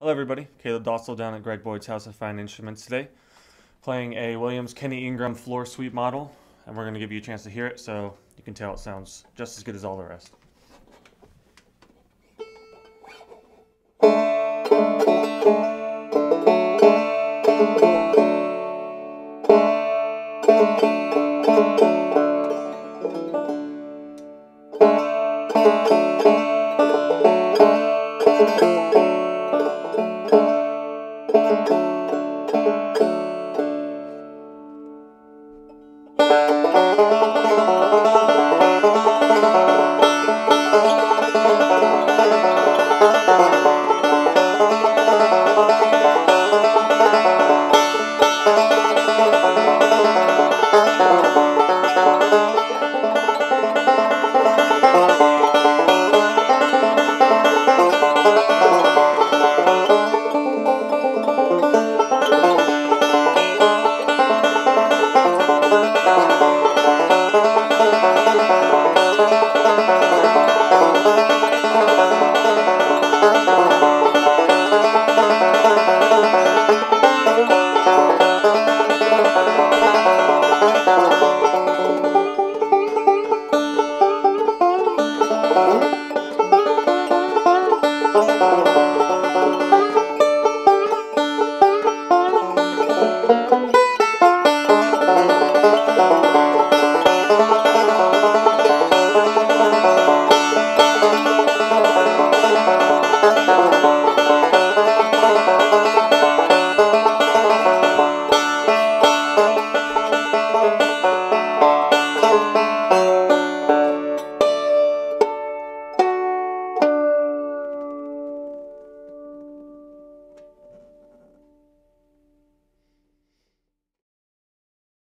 Hello everybody, Caleb Dostal down at Greg Boyd's House of Fine Instruments today, playing a Williams Kenny Ingram floor sweep model, and we're going to give you a chance to hear it so you can tell it sounds just as good as all the rest.